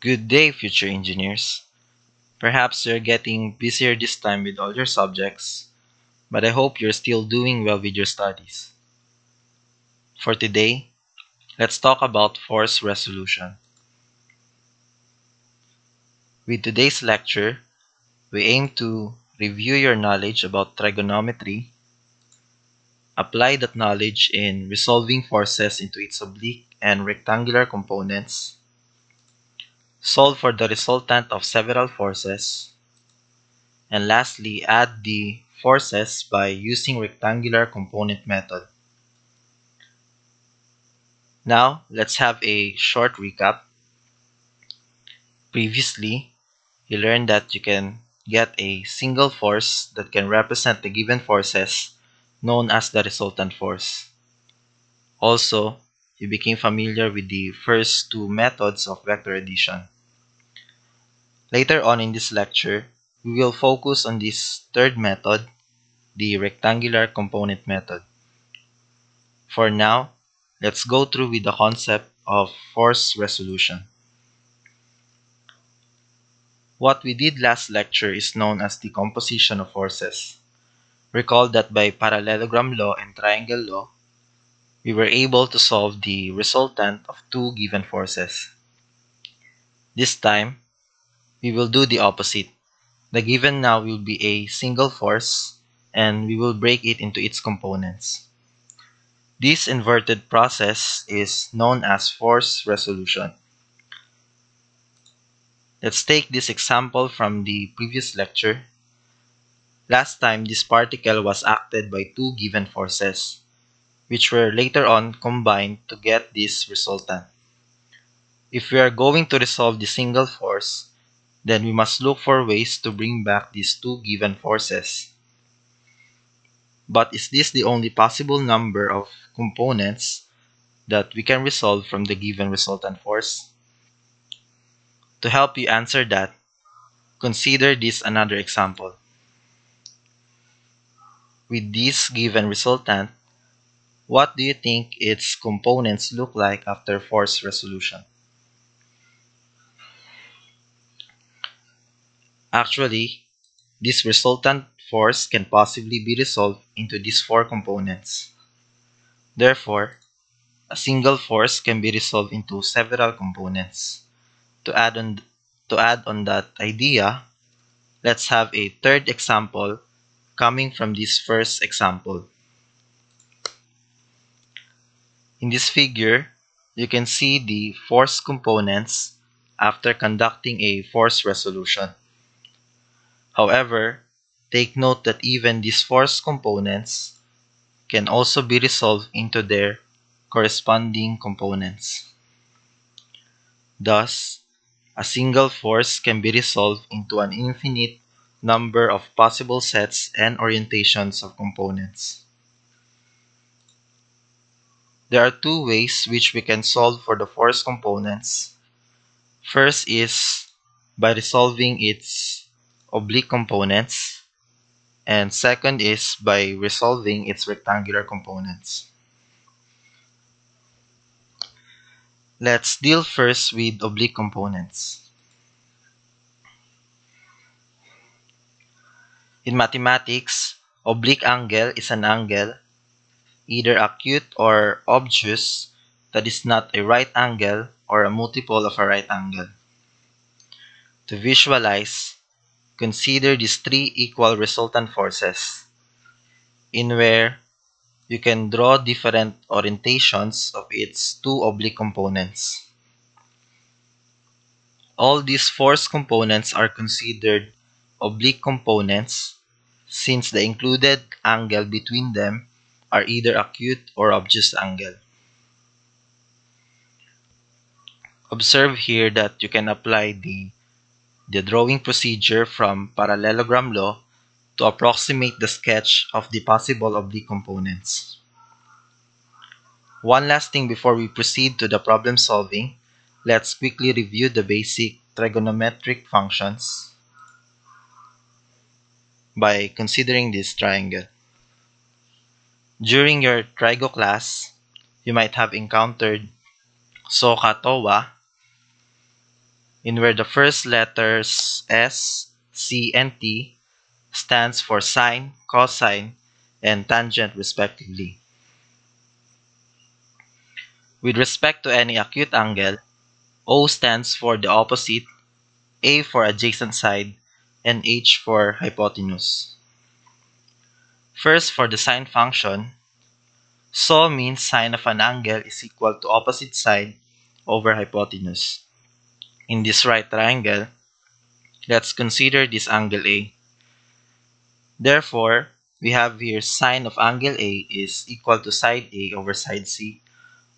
Good day, future engineers. Perhaps you're getting busier this time with all your subjects, but I hope you're still doing well with your studies. For today, let's talk about force resolution. With today's lecture, we aim to review your knowledge about trigonometry, apply that knowledge in resolving forces into its oblique and rectangular components, solve for the resultant of several forces, and lastly, add the forces by using rectangular component method. Now, let's have a short recap. Previously, you learned that you can get a single force that can represent the given forces, known as the resultant force. Also, you became familiar with the first two methods of vector addition. Later on in this lecture, we will focus on this third method, the rectangular component method. For now, let's go through with the concept of force resolution. What we did last lecture is known as the composition of forces. Recall that by parallelogram law and triangle law, we were able to solve the resultant of two given forces. This time, we will do the opposite. The given now will be a single force, and we will break it into its components. This inverted process is known as force resolution. Let's take this example from the previous lecture. Last time, this particle was acted by two given forces, which were later on combined to get this resultant. If we are going to resolve the single force, then we must look for ways to bring back these two given forces. But is this the only possible number of components that we can resolve from the given resultant force? To help you answer that, consider this another example. With this given resultant, what do you think its components look like after force resolution? Actually, this resultant force can possibly be resolved into these four components. Therefore, a single force can be resolved into several components. To add on that idea, let's have a third example coming from this first example. In this figure, you can see the force components after conducting a force resolution. However, take note that even these force components can also be resolved into their corresponding components. Thus, a single force can be resolved into an infinite number of possible sets and orientations of components. There are two ways which we can solve for the force components. First is by resolving its oblique components, and second is by resolving its rectangular components. Let's deal first with oblique components. In mathematics, oblique angle is an angle, either acute or obtuse, that is not a right angle or a multiple of a right angle. To visualize, consider these three equal resultant forces, in where you can draw different orientations of its two oblique components. All these force components are considered oblique components since the included angle between them are either acute or obtuse angle. Observe here that you can apply the drawing procedure from parallelogram law to approximate the sketch of the possible oblique components. One last thing before we proceed to the problem solving, let's quickly review the basic trigonometric functions by considering this triangle. During your trigo class, you might have encountered SOHCAHTOA, in where the first letters S, C, and T stands for sine, cosine, and tangent respectively. With respect to any acute angle, O stands for the opposite, A for adjacent side, and H for hypotenuse. First, for the sine function, so means sine of an angle is equal to opposite side over hypotenuse. In this right triangle, let's consider this angle A. Therefore, we have here sine of angle A is equal to side A over side C,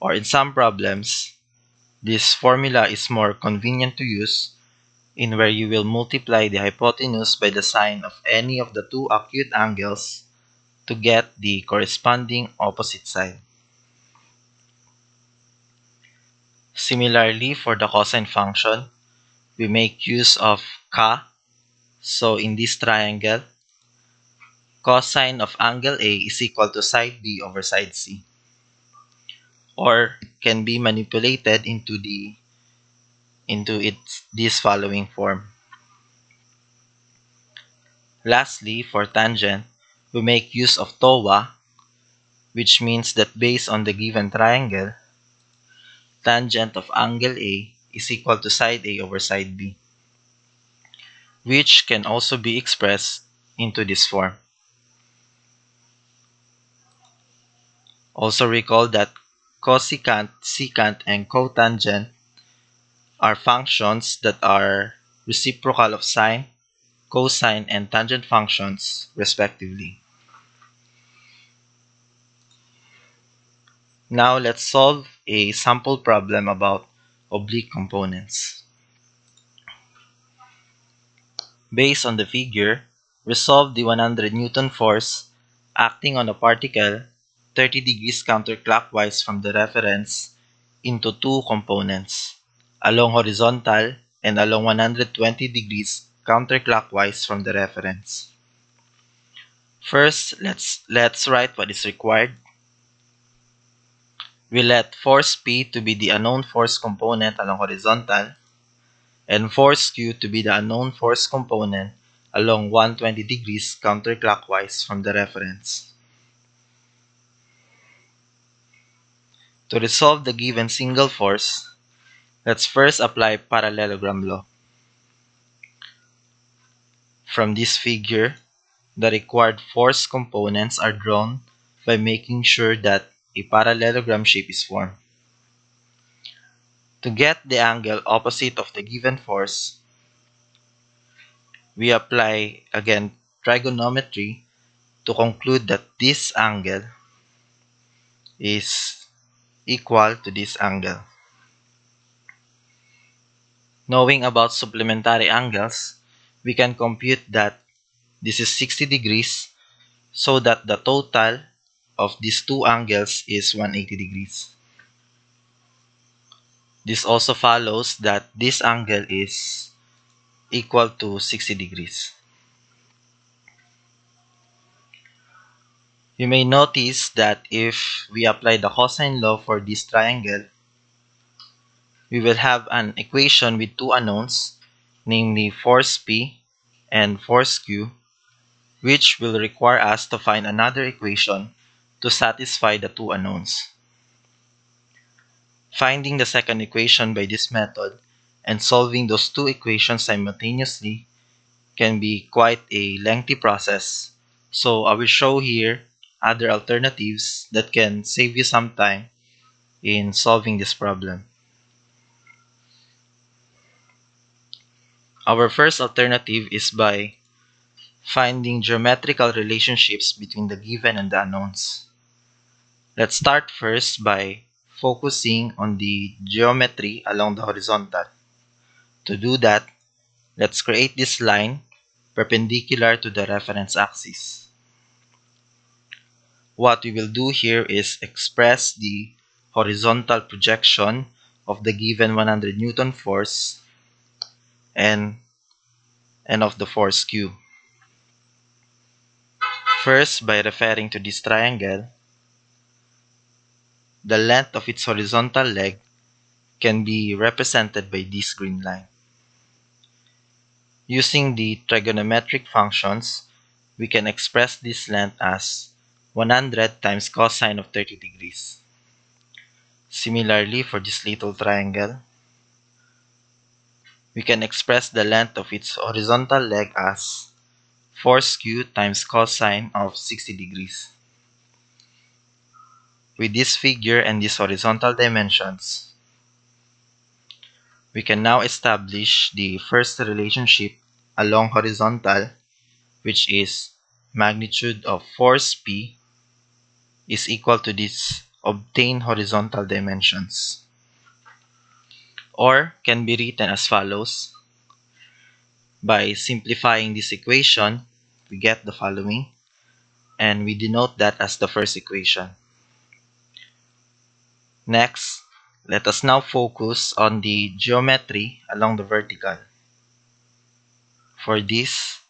or in some problems, this formula is more convenient to use in where you will multiply the hypotenuse by the sine of any of the two acute angles to get the corresponding opposite side. Similarly, for the cosine function, we make use of ka. So in this triangle, cosine of angle A is equal to side B over side C, or can be manipulated into this following form. Lastly, for tangent, we make use of TOA, which means that based on the given triangle, tangent of angle A is equal to side A over side B, which can also be expressed into this form. Also recall that cosecant, secant, and cotangent are functions that are reciprocal of sine, cosine, and tangent functions respectively. Now let's solve a sample problem about oblique components. Based on the figure, resolve the 100 Newton force acting on a particle 30 degrees counterclockwise from the reference into two components, along horizontal and along 120 degrees counterclockwise from the reference. First, let's write what is required. We let force P to be the unknown force component along horizontal and force Q to be the unknown force component along 120 degrees counterclockwise from the reference. To resolve the given single force, let's first apply parallelogram law. From this figure, the required force components are drawn by making sure that a parallelogram shape is formed. To get the angle opposite of the given force, we apply again trigonometry to conclude that this angle is equal to this angle. Knowing about supplementary angles, we can compute that this is 60 degrees, so that the total of these two angles is 180 degrees. This also follows that this angle is equal to 60 degrees. You may notice that if we apply the cosine law for this triangle, we will have an equation with two unknowns, namely force P and force Q, which will require us to find another equation to satisfy the two unknowns. Finding the second equation by this method and solving those two equations simultaneously can be quite a lengthy process, so I will show here other alternatives that can save you some time in solving this problem. Our first alternative is by finding geometrical relationships between the given and the unknowns. Let's start first by focusing on the geometry along the horizontal. To do that, let's create this line perpendicular to the reference axis. What we will do here is express the horizontal projection of the given 100 Newton force and of the force Q. First, by referring to this triangle, the length of its horizontal leg can be represented by this green line. Using the trigonometric functions, we can express this length as 100 times cosine of 30 degrees. Similarly, for this little triangle, we can express the length of its horizontal leg as 4 sq times cosine of 60 degrees. With this figure and these horizontal dimensions, we can now establish the first relationship along horizontal, which is magnitude of force P is equal to these obtained horizontal dimensions, or can be written as follows. By simplifying this equation, we get the following, and we denote that as the first equation. Next, let us now focus on the geometry along the vertical. For these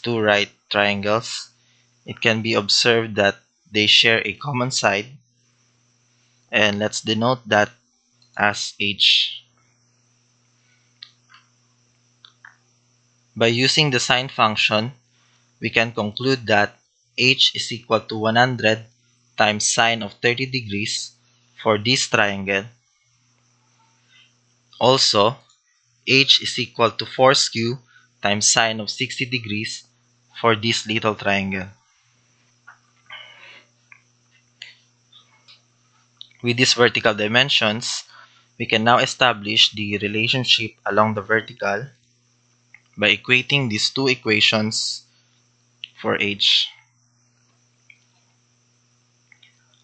two right triangles, it can be observed that they share a common side, and let's denote that as H. By using the sine function, we can conclude that H is equal to 100 times sine of 30 degrees for this triangle. Also, H is equal to 4 sq times sine of 60 degrees for this little triangle. With these vertical dimensions, we can now establish the relationship along the vertical by equating these two equations for H.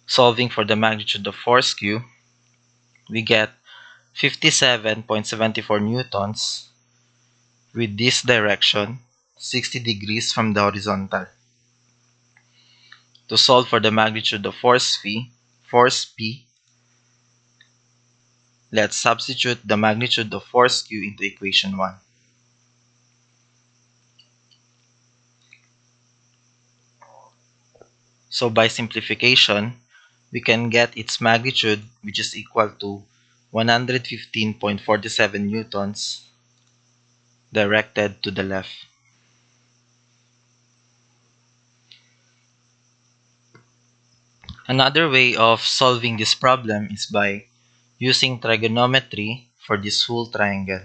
Solving for the magnitude of force Q, we get 57.74 newtons with this direction, 60 degrees from the horizontal. To solve for the magnitude of force P, let's substitute the magnitude of force Q into equation 1. So by simplification, we can get its magnitude, which is equal to 115.47 newtons directed to the left. Another way of solving this problem is by using trigonometry for this whole triangle.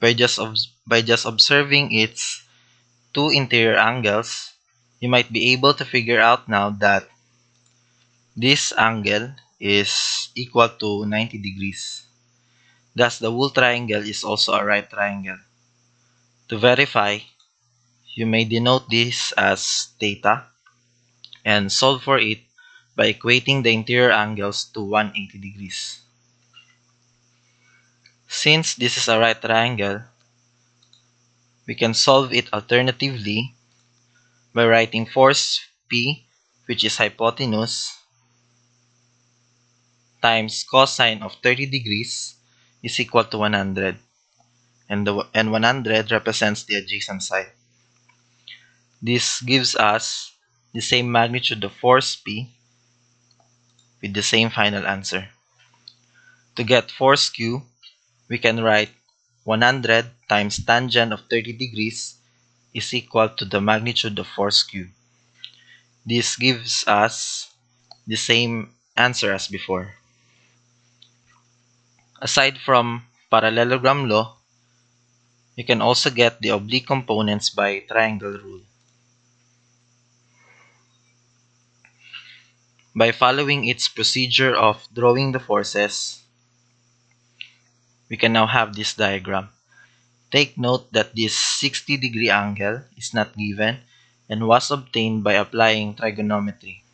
By just observing its two interior angles, you might be able to figure out now that this angle is equal to 90 degrees. Thus, the whole triangle is also a right triangle. To verify, you may denote this as theta and solve for it by equating the interior angles to 180 degrees. Since this is a right triangle, we can solve it alternatively by writing force P, which is hypotenuse, times cosine of 30 degrees is equal to 100, and 100 represents the adjacent side. This gives us the same magnitude of force P with the same final answer. To get force Q, we can write 100 times tangent of 30 degrees is equal to the magnitude of force Q. This gives us the same answer as before. Aside from parallelogram law, you can also get the oblique components by triangle rule. By following its procedure of drawing the forces, we can now have this diagram. Take note that this 60 degree angle is not given and was obtained by applying trigonometry.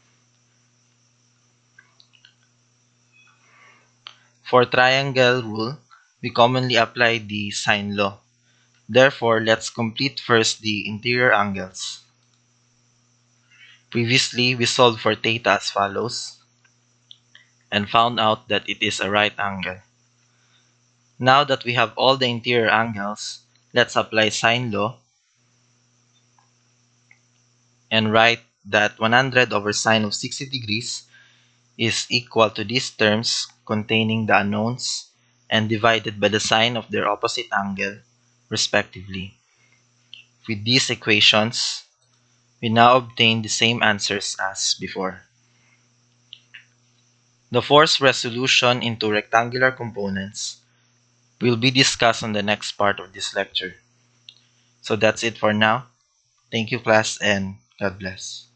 For triangle rule, we commonly apply the sine law. Therefore, let's complete first the interior angles. Previously, we solved for theta as follows and found out that it is a right angle. Now that we have all the interior angles, let's apply sine law and write that 100 over sine of 60 degrees is equal to these terms containing the unknowns and divided by the sine of their opposite angle, respectively. With these equations, we now obtain the same answers as before. The force resolution into rectangular components will be discussed on the next part of this lecture. So that's it for now. Thank you, class, and God bless.